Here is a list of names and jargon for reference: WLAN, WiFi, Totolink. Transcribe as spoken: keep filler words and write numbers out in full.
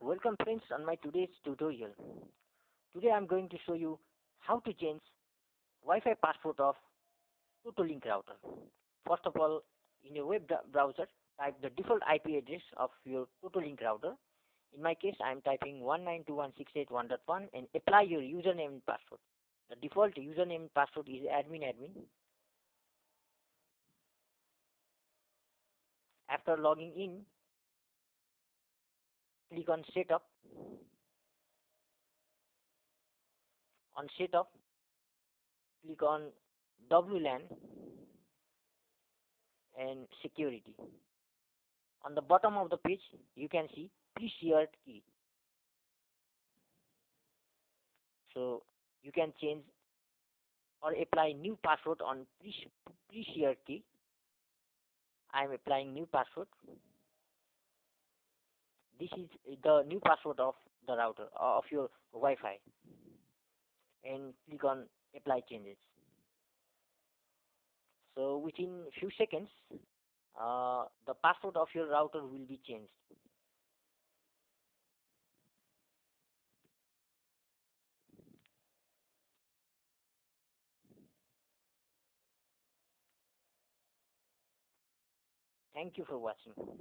Welcome friends on my today's tutorial. Today I am going to show you how to change Wi-Fi password of Totolink router. First of all, in your web browser, type the default I P address of your Totolink router. In my case, I am typing one nine two one six eight one dot one and apply your username and password. The default username and password is admin admin. After logging in, click on setup. On setup, click on W LAN and security. On the bottom of the page, you can see pre-shared key. So you can change or apply new password on pre-shared key. I am applying new password. This is the new password of the router, of your Wi-Fi, and click on apply changes. So within few seconds, uh, the password of your router will be changed. Thank you for watching.